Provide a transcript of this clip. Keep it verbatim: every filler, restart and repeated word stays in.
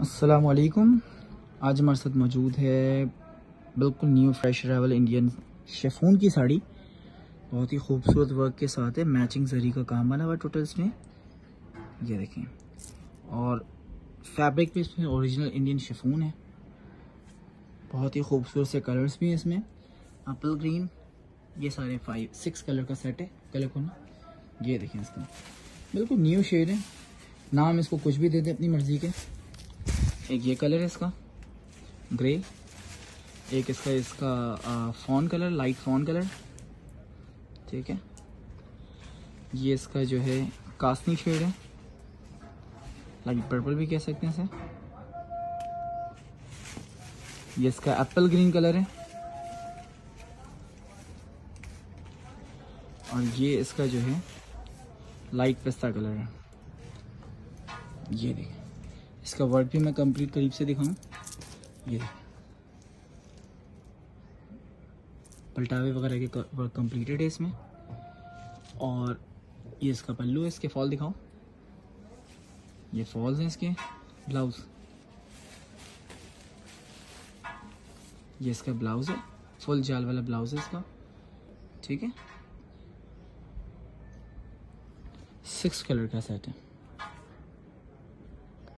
अस्सलाम वालेकुम। आज हमारे साथ मौजूद है बिल्कुल new fresh arrival Indian chiffon की साड़ी, बहुत ही खूबसूरत वर्क के साथ है, मैचिंग जरी का काम बना हुआ है टोटल इसमें, ये देखें। और फैब्रिक भी इसमें ओरिजिनल इंडियन शिफॉन है, बहुत ही खूबसूरत से कलर्स भी हैं इसमें, एप्पल ग्रीन, ये सारे फाइव सिक्स कलर का सेट है। कलर को ना ये देखें, इसका बिल्कुल न्यू शेड है, नाम इसको कुछ भी दे दें अपनी मर्जी के। एक ये कलर है इसका ग्रे, एक इसका इसका fawn colour, light fawn colour, ठीक है। ये इसका जो है कास्नी शेड है, लाइट पर्पल भी कह सकते हैं इसे। ये इसका एप्पल ग्रीन कलर है, और ये इसका जो है लाइट पिस्ता कलर है। ये देखिए इसका वर्क भी मैं कंप्लीट करीब से दिखाऊं, ये पलटावे वगैरह के वर्क कंप्लीटेड है इसमें। और ये इसका पल्लू है, इसके फॉल दिखाओ, ये फॉल्स हैं इसके। ब्लाउज, ये इसका ब्लाउज है, फुल जाल वाला ब्लाउज है इसका, ठीक है। सिक्स कलर का सेट है।